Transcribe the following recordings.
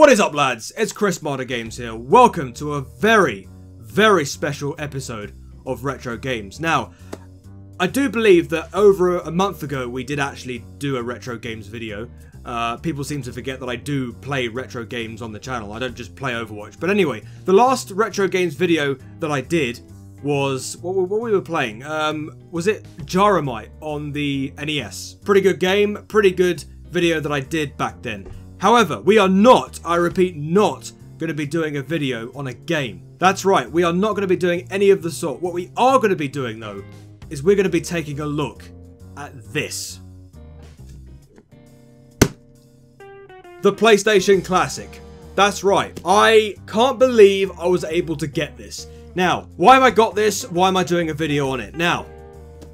What is up, lads? It's ChrisMadaGames here. Welcome to a very special episode of Retro Games. Now, I do believe that over a month ago we did actually do a Retro Games video. People seem to forget that I do play retro games on the channel. I don't just play Overwatch. But anyway, the last Retro Games video that I did was what we were playing. Was it Jaramite on the NES? Pretty good game, pretty good video that I did back then. However, we are not, I repeat, not going to be doing a video on a game. That's right, we are not going to be doing any of the sort. What we are going to be doing, though, is we're going to be taking a look at this. The PlayStation Classic. That's right, I can't believe I was able to get this. Now, why have I got this? Why am I doing a video on it? Now,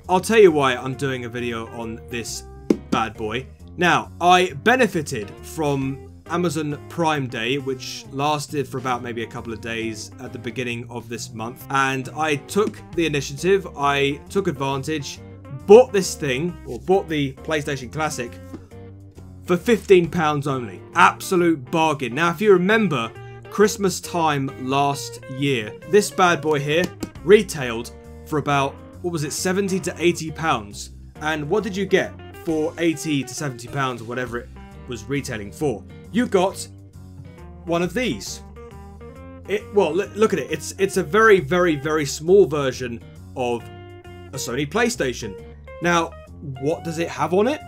I'll tell you why I'm doing a video on this bad boy. Now, I benefited from Amazon Prime Day, which lasted for about maybe a couple of days at the beginning of this month. And I took the initiative, I took advantage, bought this thing, or bought the PlayStation Classic, for £15 only. Absolute bargain. Now, if you remember, Christmas time last year, this bad boy here retailed for about, what was it, £70 to £80. And what did you get for £80 to £70 or whatever it was retailing for? You got one of these. Well, look at it. It's a very small version of a Sony PlayStation. Now, what does it have on it?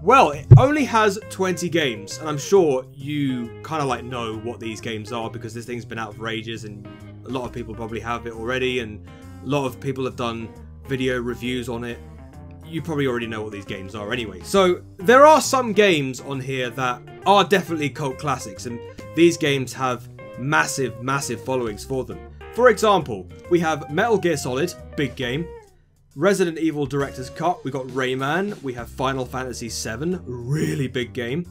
Well, it only has 20 games, and I'm sure you kind of like know what these games are because this thing's been out for ages, and a lot of people probably have it already, and a lot of people have done video reviews on it. You probably already know what these games are anyway. So there are some games on here that are definitely cult classics, and these games have massive followings for them. For example, we have Metal Gear Solid, big game. Resident Evil Director's Cut, we got Rayman, we have Final Fantasy VII, really big game.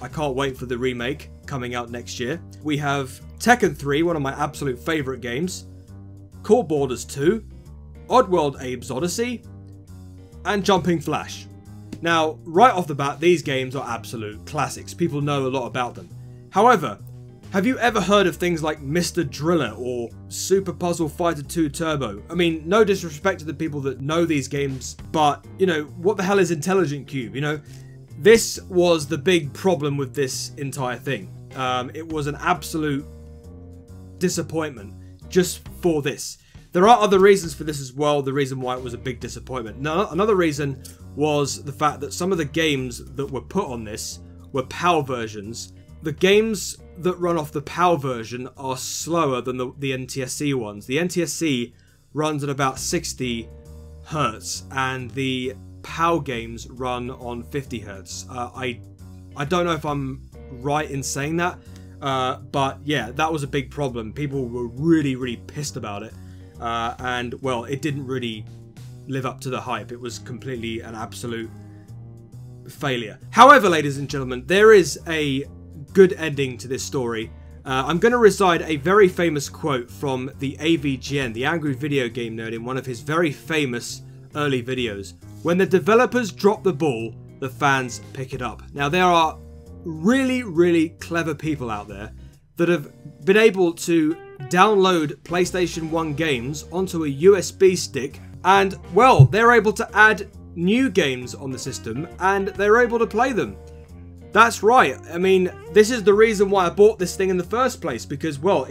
I can't wait for the remake coming out next year. We have Tekken 3, one of my absolute favourite games. Cool Boarders 2, Oddworld: Abe's Odyssey, and Jumping Flash. Now, right off the bat, these games are absolute classics. People know a lot about them. However, have you ever heard of things like Mr. Driller or Super Puzzle Fighter 2 Turbo? I mean, no disrespect to the people that know these games, but, you know, what the hell is Intelligent Cube, you know? This was the big problem with this entire thing. It was an absolute disappointment just for this. There are other reasons for this as well, the reason why it was a big disappointment. Now, another reason was the fact that some of the games that were put on this were PAL versions. The games that run off the PAL version are slower than the NTSC ones. The NTSC runs at about 60 Hz, and the PAL games run on 50 Hz. I don't know if I'm right in saying that, but yeah, that was a big problem. People were really pissed about it. And, well, it didn't really live up to the hype. It was completely an absolute failure. However, ladies and gentlemen, there is a good ending to this story. I'm going to recite a very famous quote from the AVGN, the Angry Video Game Nerd, in one of his very famous early videos. When the developers drop the ball, the fans pick it up. Now, there are really clever people out there that have been able to download PlayStation 1 games onto a USB stick, and, well, they're able to add new games on the system, and they're able to play them. That's right. I mean, this is the reason why I bought this thing in the first place, because, well,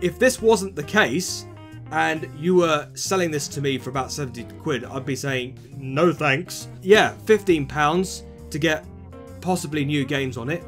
if this wasn't the case, and you were selling this to me for about 70 quid, I'd be saying, no thanks. Yeah, £15 to get possibly new games on it.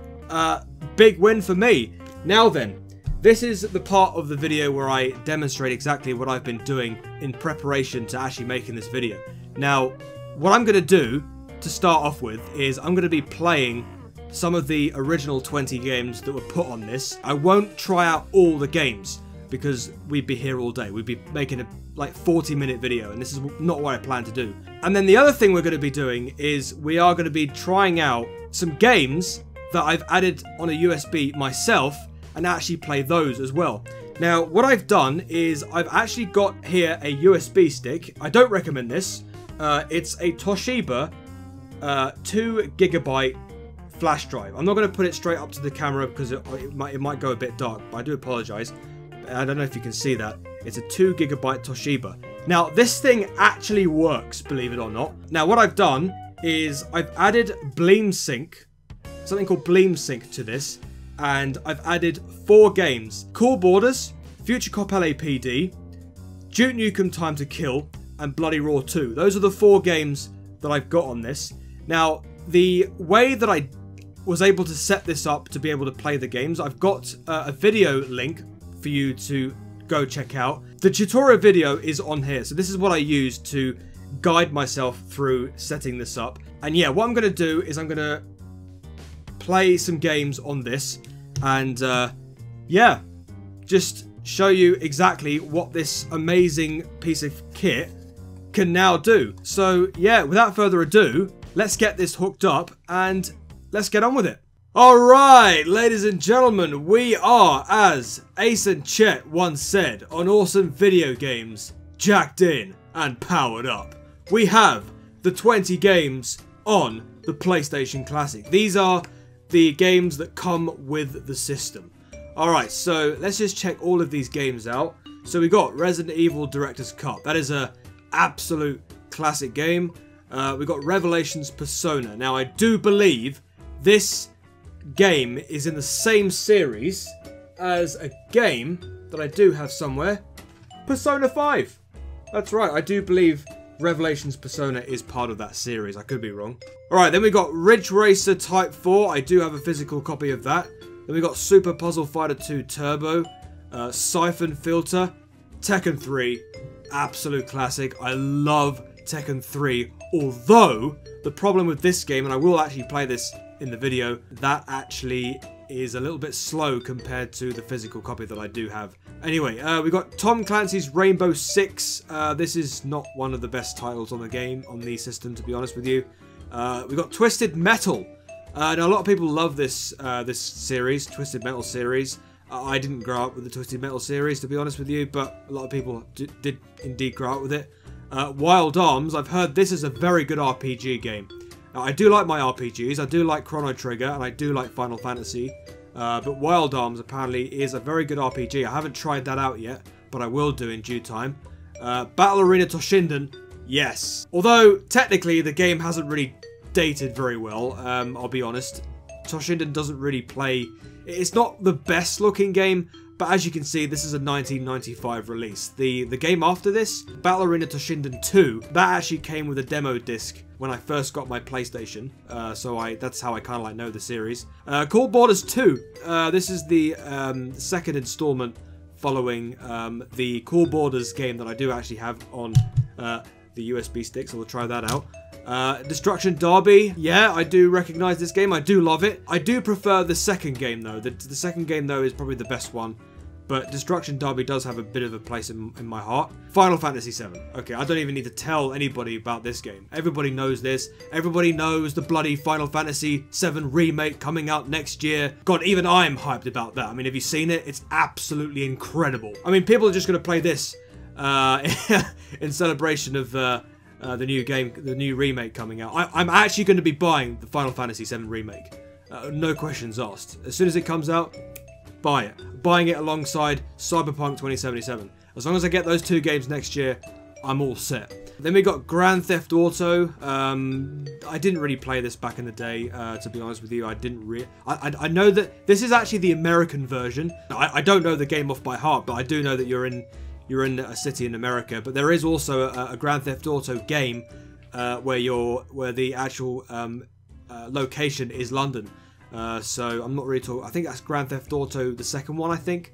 Big win for me. Now then, this is the part of the video where I demonstrate exactly what I've been doing in preparation to actually making this video. Now, what I'm going to do to start off with is I'm going to be playing some of the original 20 games that were put on this. I won't try out all the games because we'd be here all day. We'd be making a like 40-minute video, and this is not what I plan to do. And then the other thing we're going to be doing is we are going to be trying out some games that I've added on a USB myself, and actually play those as well. Now, what I've done is I've actually got here a USB stick. I don't recommend this. It's a Toshiba 2GB flash drive. I'm not going to put it straight up to the camera because it might go a bit dark, but I do apologize. I don't know if you can see that. It's a 2GB Toshiba. Now, this thing actually works, believe it or not. Now, what I've done is I've added BleemSync, something called BleemSync, to this, and I've added 4 games. Cool Boarders, Future Cop LAPD, Duke Nukem Time to Kill, and Bloody Roar 2. Those are the 4 games that I've got on this. Now, the way that I was able to set this up to be able to play the games, I've got a video link for you to go check out. The tutorial video is on here, so this is what I used to guide myself through setting this up. And yeah, what I'm going to do is I'm going to play some games on this and yeah, just show you exactly what this amazing piece of kit can now do. So yeah, without further ado, let's get this hooked up and let's get on with it. Alright, ladies and gentlemen, we are, as Ace and Chet once said on Awesome Video Games, jacked in and powered up. We have the 20 games on the PlayStation Classic. These are the games that come with the system. Alright, so let's just check all of these games out. So we got Resident Evil Director's Cut. That is an absolute classic game. We got Revelations Persona. Now, I do believe this game is in the same series as a game that I do have somewhere, Persona 5. That's right, I do believe Revelations Persona is part of that series. I could be wrong. Alright, then we got Ridge Racer Type 4. I do have a physical copy of that. Then we got Super Puzzle Fighter 2 Turbo, Siphon Filter, Tekken 3, absolute classic. I love Tekken 3, although the problem with this game, and I will actually play this in the video, that actually is a little bit slow compared to the physical copy that I do have. Anyway, we got Tom Clancy's Rainbow Six. This is not one of the best titles on the game, on the system, to be honest with you. We got Twisted Metal. Now, a lot of people love this this series, Twisted Metal series. I didn't grow up with the Twisted Metal series, to be honest with you, but a lot of people did indeed grow up with it. Wild Arms. I've heard this is a very good RPG game. Now, I do like my RPGs, I do like Chrono Trigger, and I do like Final Fantasy, but Wild Arms apparently is a very good RPG. I haven't tried that out yet, but I will do in due time. Battle Arena Toshinden, yes. Although, technically, the game hasn't really dated very well, I'll be honest. Toshinden doesn't really play... It's not the best looking game, but as you can see, this is a 1995 release. The game after this, Battle Arena Toshinden 2, that actually came with a demo disc when I first got my PlayStation, so that's how I kind of like know the series. Cool Boarders 2, this is the second installment following the Cool Boarders game that I do actually have on the USB stick, so we'll try that out. Destruction Derby, yeah, I do recognise this game, I do love it. I do prefer the second game though, the second game though is probably the best one. But Destruction Derby does have a bit of a place in my heart. Final Fantasy VII. Okay, I don't even need to tell anybody about this game. Everybody knows this. Everybody knows the bloody Final Fantasy VII Remake coming out next year. God, even I'm hyped about that. I mean, have you seen it? It's absolutely incredible. I mean, people are just going to play this in celebration of the new game, the new remake coming out. I'm actually going to be buying the Final Fantasy VII Remake. No questions asked. As soon as it comes out, buy it. Buying it alongside Cyberpunk 2077. As long as I get those 2 games next year, I'm all set. Then we got Grand Theft Auto. I didn't really play this back in the day, to be honest with you. I didn't really... I know that this is actually the American version. I don't know the game off by heart, but I do know that you're in a city in America. But there is also a Grand Theft Auto game where the actual location is London. So I'm not really talking, I think that's Grand Theft Auto, the second one, I think.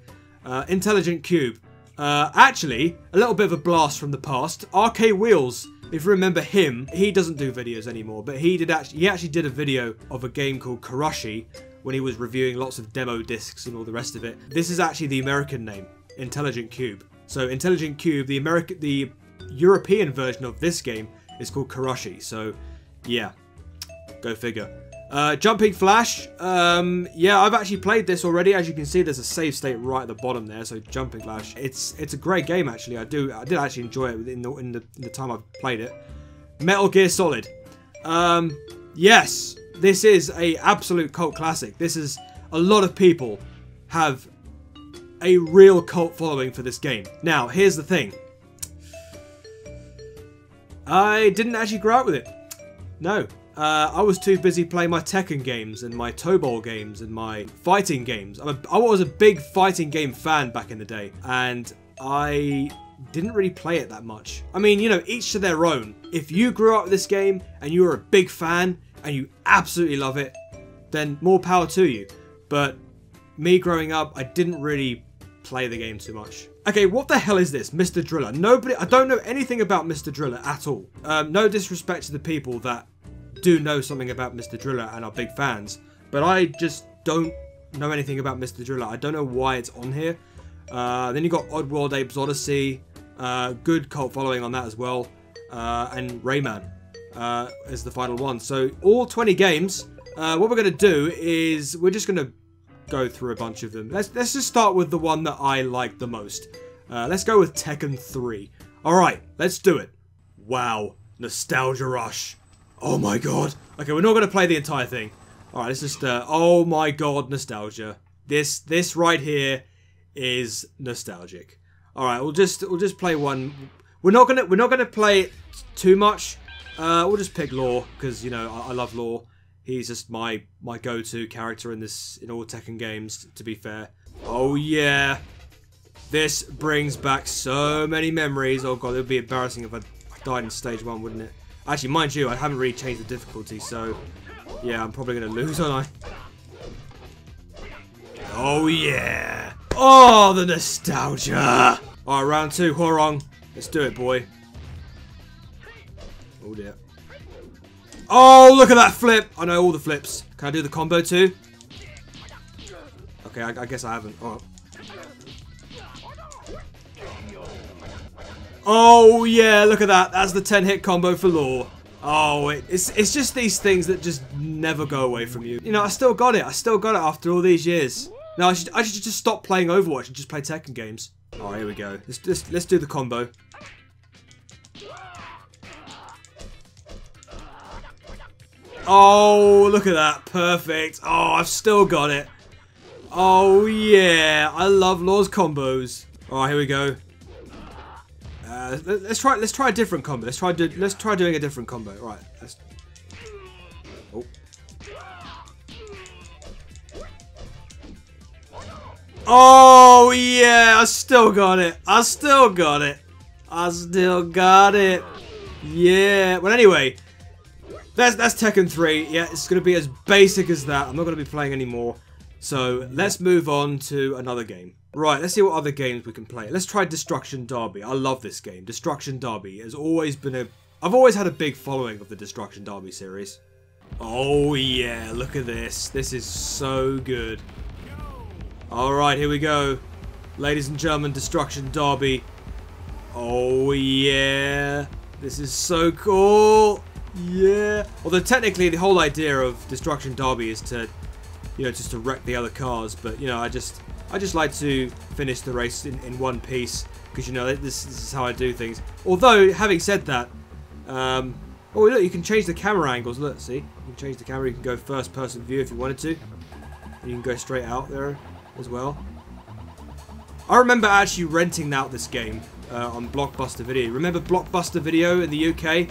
Intelligent Cube. Actually, a little bit of a blast from the past. RK Wheels, if you remember him, he doesn't do videos anymore, but he actually did a video of a game called Karoshi when he was reviewing lots of demo discs and all the rest of it. This is actually the American name, Intelligent Cube. So Intelligent Cube, the European version of this game is called Karoshi. So yeah, go figure. Jumping Flash, yeah, I've actually played this already. As you can see, there's a save state right at the bottom there. So Jumping Flash, it's a great game actually. I did actually enjoy it in the time I've played it. Metal Gear Solid, yes, this is a absolute cult classic. This is, a lot of people have a real cult following for this game. Now, here's the thing. I didn't actually grow up with it. No. I was too busy playing my Tekken games and my Tobol games and my fighting games. I was a big fighting game fan back in the day, and I didn't really play it that much. I mean, you know, each to their own. If you grew up with this game and you were a big fan and you absolutely love it, then more power to you. But me growing up, I didn't really play the game too much. Okay, what the hell is this? Mr. Driller. Nobody, I don't know anything about Mr. Driller at all. No disrespect to the people that do know something about Mr. Driller and are big fans, but I just don't know anything about Mr. Driller. I don't know why it's on here. Then you got Oddworld: Abe's Odyssey, good cult following on that as well, and Rayman is the final one. So all 20 games. What we're gonna do is we're just gonna go through a bunch of them. Let's just start with the one that I like the most. Let's go with Tekken 3. All right, let's do it. Wow, nostalgia rush. Oh my god. Okay, we're not gonna play the entire thing. All right, let's just. Oh my god, nostalgia. This right here is nostalgic. All right, we'll just play one. We're not gonna play it too much. We'll just pick Law because you know I love Law. He's just my go-to character in all Tekken games, to be fair. Oh yeah, this brings back so many memories. Oh god, it would be embarrassing if I died in stage one, wouldn't it? Actually, mind you, I haven't really changed the difficulty, so yeah, I'm probably gonna lose, aren't I? Oh yeah, oh the nostalgia! All right, round two, Horong, let's do it, boy. Oh dear. Oh, look at that flip! I know all the flips. Can I do the combo too? Okay, I guess I haven't. Oh. Oh, yeah, look at that. That's the 10-hit combo for Law. Oh, it's just these things that just never go away from you. You know, I still got it. I still got it after all these years. No, I should just stop playing Overwatch and just play Tekken games. Oh, here we go. Let's do the combo. Oh, look at that. Perfect. Oh, I've still got it. Oh, yeah. I love Law's combos. All right, here we go. Let's try a different combo. Let's try doing a different combo. All right. Let's... Oh. Oh, yeah. I still got it. I still got it. I still got it. Yeah. Well, anyway... That's Tekken 3. Yeah, it's going to be as basic as that. I'm not going to be playing anymore. So let's move on to another game. Right, let's see what other games we can play. Let's try Destruction Derby. I love this game. Destruction Derby has always been a... I've always had a big following of the Destruction Derby series. Oh yeah, look at this. This is so good. Alright, here we go. Ladies and gentlemen, Destruction Derby. Oh yeah. This is so cool. Yeah. Although technically the whole idea of Destruction Derby is to, you know, just to wreck the other cars. But you know, I just like to finish the race in one piece because you know this is how I do things. Although having said that, oh look, you can change the camera angles. Look, see, you can change the camera. You can go first-person view if you wanted to. And you can go straight out there as well. I remember actually renting out this game on Blockbuster Video. Remember Blockbuster Video in the UK?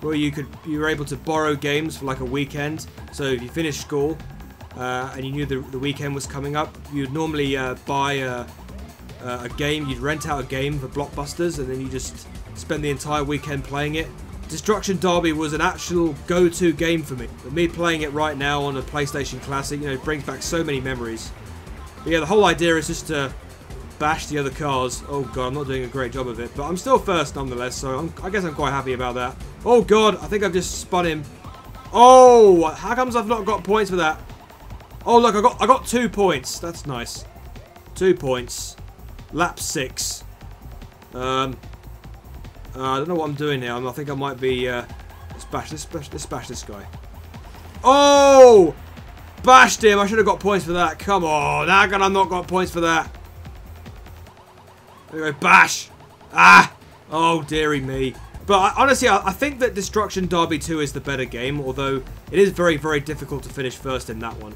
Well, you were able to borrow games for like a weekend. So if you finished school and you knew the weekend was coming up, you'd normally buy a game. You'd rent out a game for Blockbusters, and then you just spend the entire weekend playing it. Destruction Derby was an actual go-to game for me. But me playing it right now on a PlayStation Classic, you know, brings back so many memories. But yeah, the whole idea is just to bash the other cars. Oh god, I'm not doing a great job of it, but I'm still first nonetheless, so I guess I'm quite happy about that. Oh god, I think I've just spun him. Oh, how comes I've not got points for that? Oh look, I got 2 points. That's nice. 2 points. Lap 6. I don't know what I'm doing now. I think I might be. Let's bash this guy. Oh, bashed him. I should have got points for that. Come on, how can I not got points for that? Anyway, bash! Ah! Oh, dearie me. But honestly, I think that Destruction Derby 2 is the better game, although it is very, very difficult to finish first in that one.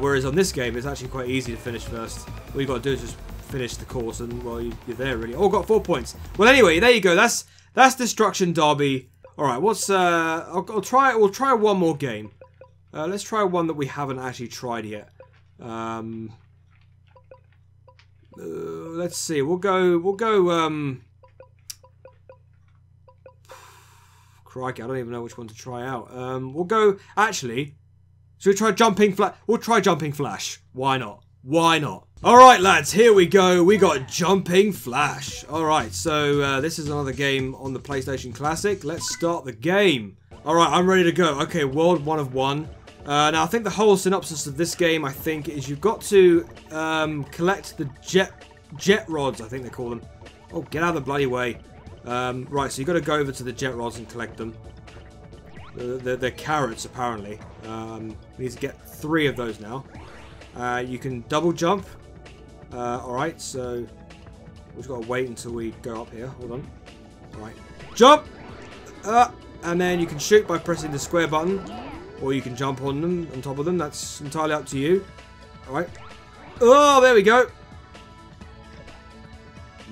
Whereas on this game, it's actually quite easy to finish first. All you've got to do is just finish the course, and, well, you're there, really. Oh, got 4 points. Well, anyway, there you go. That's Destruction Derby. All right, what's... We'll try one more game. Let's try one that we haven't actually tried yet. Let's see. We'll go. Crikey, I don't even know which one to try out. We'll go. Actually, should we try Jumping Flash? We'll try Jumping Flash. Why not? Why not? All right, lads. Here we go. We got Jumping Flash. All right. So this is another game on the PlayStation Classic. Let's start the game. All right, I'm ready to go. Okay, world 1 of 1. Now, I think the whole synopsis of this game, I think, is you've got to collect the jet rods, I think they call them. Oh, get out of the bloody way. Right, so you've got to go over to the jet rods and collect them. They're carrots, apparently. We need to get 3 of those now. You can double jump. Alright, so we've got to wait until we go up here. Hold on. Alright. Jump! And then you can shoot by pressing the square button. Or you can jump on them, on top of them. That's entirely up to you. Alright. Oh, there we go.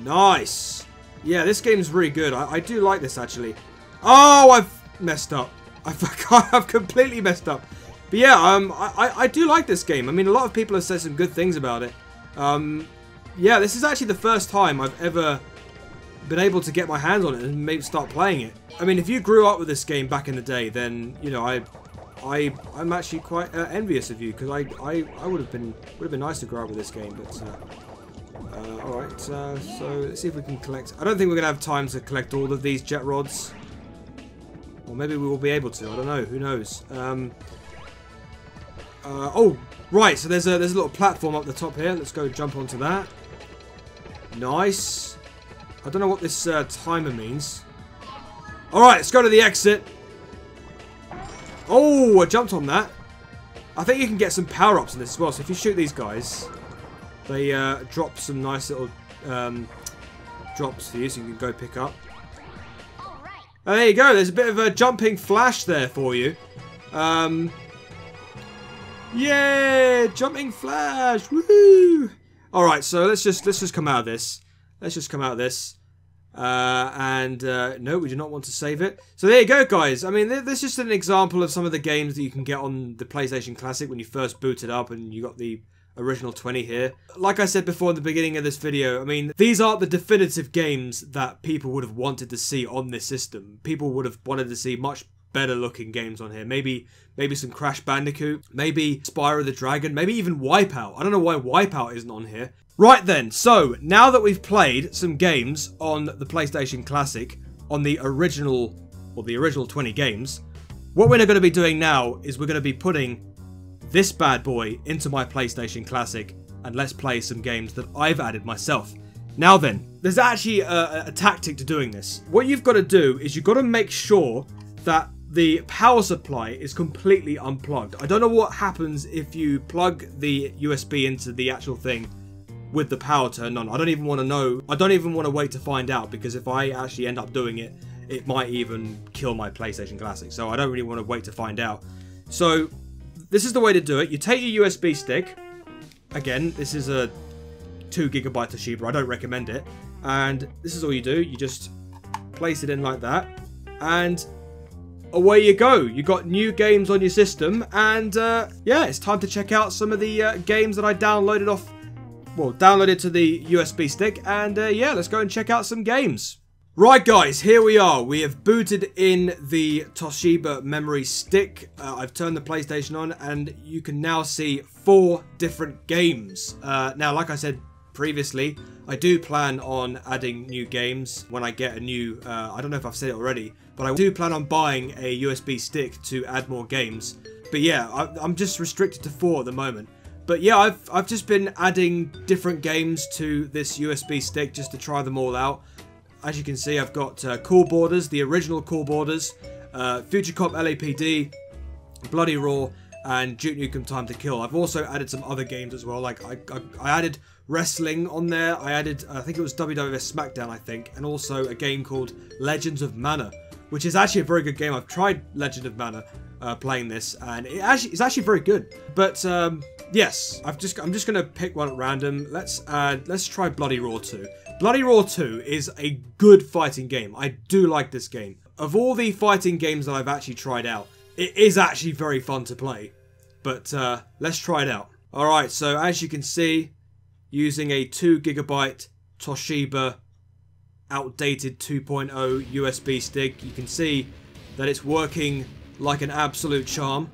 Nice. Yeah, this game's really good. I do like this, actually. Oh, I've messed up. I forgot. I've completely messed up. But yeah, I do like this game. I mean, a lot of people have said some good things about it. Yeah, this is actually the first time I've ever been able to get my hands on it and maybe start playing it. I mean, if you grew up with this game back in the day, then, you know, I'm actually quite envious of you, because I would have been nice to grow up with this game, but all right. So let's see if we can collect. I don't think we're gonna have time to collect all of these jet rods, or maybe we will be able to. I don't know. Who knows? Oh, right. So there's a little platform up the top here. Let's go jump onto that. Nice. I don't know what this timer means. All right. Let's go to the exit. Oh, I jumped on that. I think you can get some power-ups in this as well. So if you shoot these guys, they drop some nice little drops for you, so you can go pick up. And there you go. There's a bit of a Jumping Flash there for you. Yeah, Jumping Flash. Woohoo! All right, so let's just come out of this. Let's just come out of this. No, we do not want to save it. So there you go, guys. I mean, that's just an example of some of the games that you can get on the PlayStation Classic when you first boot it up, and you got the original 20 here. Like I said before in the beginning of this video, I mean, these aren't the definitive games that people would have wanted to see on this system. People would have wanted to see much better looking games on here. Maybe some Crash Bandicoot, maybe Spyro the Dragon, maybe even Wipeout. I don't know why Wipeout isn't on here. Right then, so now that we've played some games on the PlayStation Classic, on the original 20 games, what we're going to be doing now is we're going to be putting this bad boy into my PlayStation Classic, and let's play some games that I've added myself. Now then, there's actually a tactic to doing this. What you've got to do is you've got to make sure that the power supply is completely unplugged. I don't know what happens if you plug the USB into the actual thing with the power turned on. I don't even want to know. I don't even want to wait to find out, because if I actually end up doing it, it might even kill my PlayStation Classic. So I don't really want to wait to find out. So this is the way to do it. You take your USB stick. Again, this is a 2 GB Toshiba. I don't recommend it. And this is all you do. You just place it in like that, and away you go. You got new games on your system, and yeah, it's time to check out some of the games that I downloaded off. Well, download it to the USB stick, and yeah, let's go and check out some games. Right, guys, here we are. We have booted in the Toshiba memory stick. I've turned the PlayStation on, and you can now see 4 different games. Now, like I said previously, I do plan on adding new games when I get a new... I don't know if I've said it already, but I do plan on buying a USB stick to add more games. But yeah, I'm just restricted to 4 at the moment. But yeah, I've just been adding different games to this USB stick just to try them all out. As you can see, I've got Cool Boarders, the original Cool Boarders, Future Cop LAPD, Bloody Roar, and Duke Nukem Time to Kill. I've also added some other games as well. Like I added wrestling on there. I added, I think it was WWF SmackDown, I think, and also a game called Legends of Mana, which is actually a very good game. I've tried Legend of Mana playing this, and it's actually very good. But yes, I'm just gonna pick one at random. Let's try Bloody Roar 2. Bloody Roar 2 is a good fighting game. I do like this game. Of all the fighting games that I've actually tried out, it is actually very fun to play. But let's try it out. Alright, so as you can see, using a 2GB Toshiba outdated 2.0 USB stick, you can see that it's working like an absolute charm.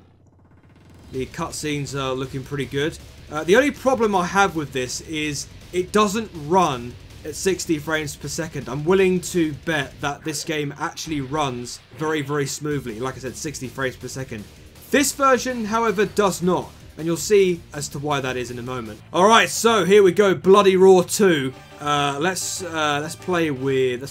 The cutscenes are looking pretty good. The only problem I have with this is it doesn't run at 60 frames per second. I'm willing to bet that this game actually runs very, very smoothly. Like I said, 60 frames per second. This version, however, does not. And you'll see as to why that is in a moment. Alright, so here we go, Bloody Roar 2. Let's play with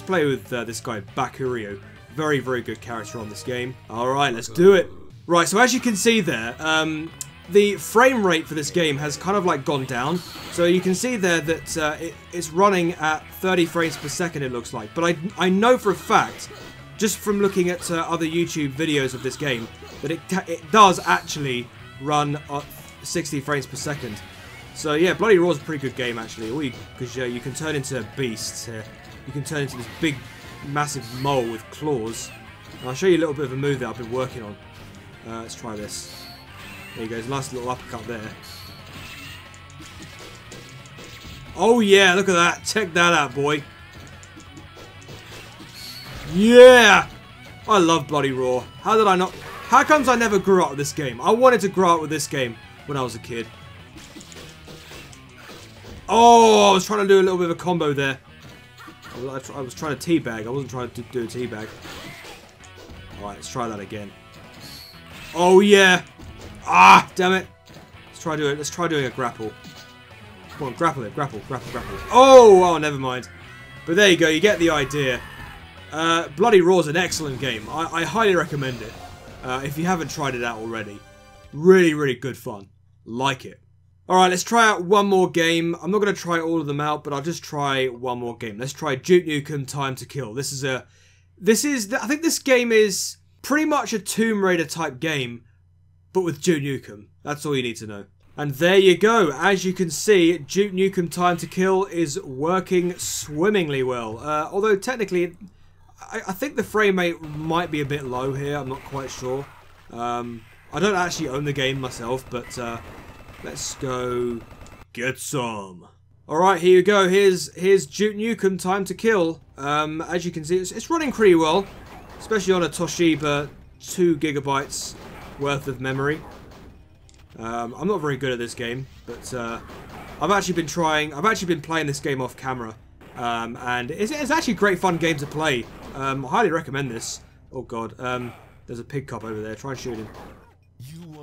this guy, Bakurio. Very, very good character on this game. Alright, let's do it. Right, so as you can see there, the frame rate for this game has kind of like gone down. So you can see there that it's running at 30 frames per second, it looks like. But I know for a fact, just from looking at other YouTube videos of this game, that it does actually run at 60 frames per second. So yeah, Bloody Roar's a pretty good game actually, because you can turn into beasts here. You can turn into this big, massive mole with claws. And I'll show you a little bit of a move that I've been working on. Let's try this. There he goes, nice little uppercut there. Oh yeah, look at that. Check that out, boy. Yeah! I love Bloody Roar. How did I not... How comes I never grew up with this game? I wanted to grow up with this game when I was a kid. Oh, I was trying to do a little bit of a combo there. I was trying to teabag. I wasn't trying to do a teabag. Alright, let's try that again. Oh yeah! Ah, damn it! Let's try doing a grapple. Come on, grapple it, grapple. Oh, never mind. But there you go, you get the idea. Bloody Roar's an excellent game. I highly recommend it. If you haven't tried it out already. Really, really good fun. Like it. Alright, let's try out one more game. I'm not going to try all of them out, but I'll just try one more game. Let's try Duke Nukem Time to Kill. I think this game is pretty much a Tomb Raider type game, but with Duke Nukem. That's all you need to know. And there you go. As you can see, Duke Nukem Time to Kill is working swimmingly well. Although technically, I think the frame rate might be a bit low here. I'm not quite sure. I don't actually own the game myself, but let's go get some. Alright, here you go. Here's Duke Nukem Time to Kill. As you can see, it's running pretty well. Especially on a Toshiba 2GB worth of memory. I'm not very good at this game, but I've actually been playing this game off camera, and it's actually a great fun game to play. I highly recommend this. Oh god, there's a pig cop over there. Try and shoot him.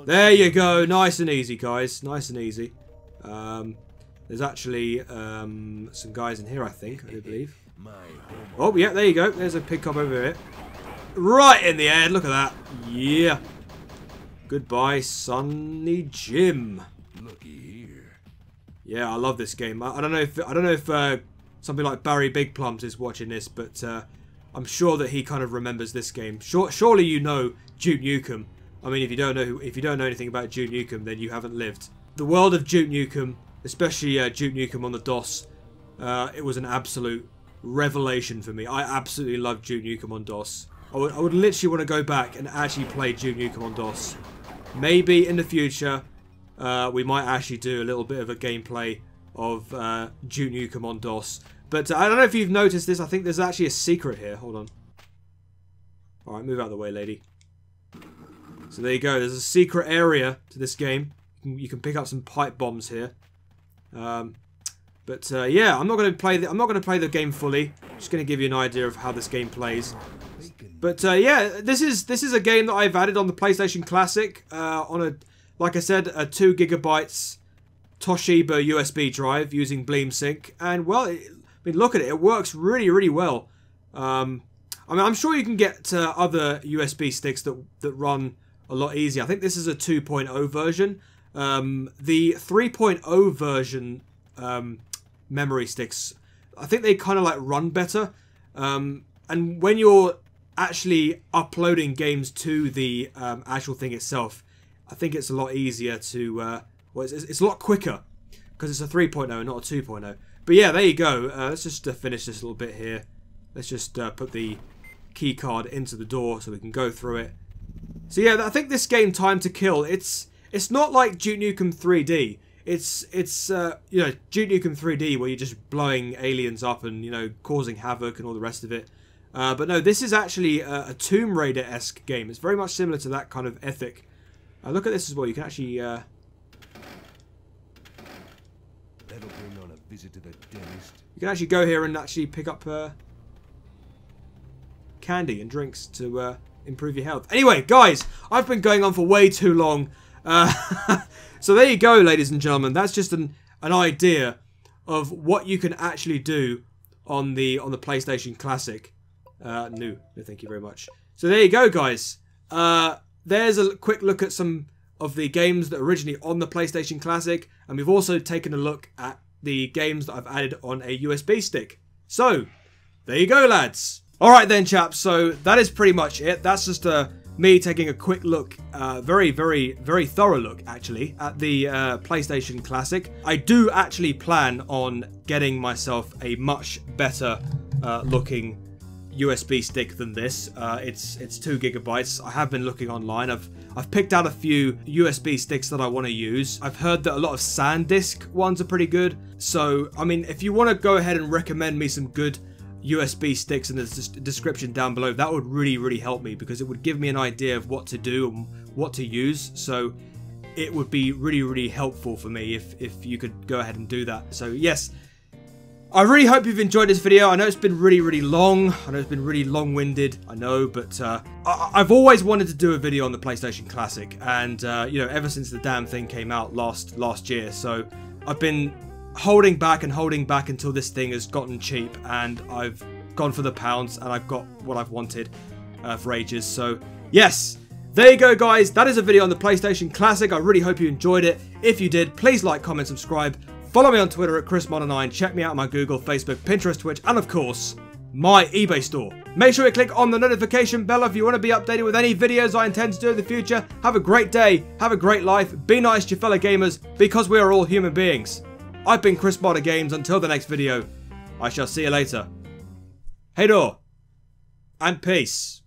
There you go, nice and easy, guys. Nice and easy. There's actually some guys in here, I think, I believe. Oh yeah, there you go. There's a pig cop over here. Right in the air. Look at that. Yeah. Goodbye, Sunny Jim. Looky here. Yeah, I love this game. I don't know if something like Barry Big Plums is watching this, but I'm sure that he kind of remembers this game. Surely you know Duke Nukem. I mean, if you don't know anything about Duke Nukem, then you haven't lived. The world of Duke Nukem, especially Duke Nukem on the DOS, it was an absolute revelation for me. I absolutely loved Duke Nukem on DOS. I would literally want to go back and actually play Duke Nukem on DOS. Maybe in the future, we might actually do a little bit of a gameplay of Duke Nukem on DOS. But I don't know if you've noticed this. I think there's actually a secret here. Hold on. Alright, move out of the way, lady. So there you go. There's a secret area to this game. You can pick up some pipe bombs here. Yeah, I'm not going to play the game fully. I'm just going to give you an idea of how this game plays. But yeah, this is a game that I've added on the PlayStation Classic on a, like I said, a 2GB Toshiba USB drive using BleemSync, and well, I mean, look at it. It works really, really well. I mean, I'm sure you can get other USB sticks that run a lot easier. I think this is a 2.0 version. The 3.0 version memory sticks. I think they kind of like run better. And when you're actually uploading games to the actual thing itself, I think it's a lot easier to... well, it's a lot quicker because it's a 3.0 and not a 2.0. But yeah, there you go. Let's just finish this little bit here. Let's just put the key card into the door so we can go through it. So yeah, I think this game, Time to Kill, it's not like Duke Nukem 3D. It's you know, Duke Nukem 3D where you're just blowing aliens up and, you know, causing havoc and all the rest of it. But no, this is actually a Tomb Raider-esque game. It's very much similar to that kind of ethic. Look at this as well. You can actually... That'll bring on a visit to the dentist. You can actually go here and actually pick up candy and drinks to improve your health. Anyway, guys, I've been going on for way too long. So there you go, ladies and gentlemen. That's just an idea of what you can actually do on the PlayStation Classic. No, thank you very much. So there you go, guys. There's a quick look at some of the games that are originally on the PlayStation Classic, and we've also taken a look at the games that I've added on a USB stick. So there you go, lads. Alright then, chaps, so that is pretty much it. That's just me taking a quick look, very, very, very thorough look, actually, at the PlayStation Classic. I do actually plan on getting myself a much better looking USB stick than this. It's 2 gigabytes. I have been looking online. I've picked out a few USB sticks that I want to use. I've heard that a lot of SanDisk ones are pretty good. So, I mean, if you want to go ahead and recommend me some good USB sticks in the description down below, that would really, really help me, because it would give me an idea of what to do and what to use. So it would be really, really helpful for me if you could go ahead and do that. So yes, I really hope you've enjoyed this video. I know it's been really, really long. I know it's been really long-winded. I know, but I've always wanted to do a video on the PlayStation Classic, and you know, ever since the damn thing came out last year. So I've been holding back and holding back until this thing has gotten cheap, and I've gone for the pounds, and I've got what I've wanted for ages. So yes, there you go, guys. That is a video on the PlayStation Classic. I really hope you enjoyed it. If you did, please like, comment, subscribe. Follow me on Twitter at ChrisMada9, check me out on my Google, Facebook, Pinterest, Twitch, and of course, my eBay store. Make sure you click on the notification bell if you want to be updated with any videos I intend to do in the future. Have a great day, have a great life, be nice to your fellow gamers, because we are all human beings. I've been ChrisMadaGames, until the next video, I shall see you later. Hey door, and peace.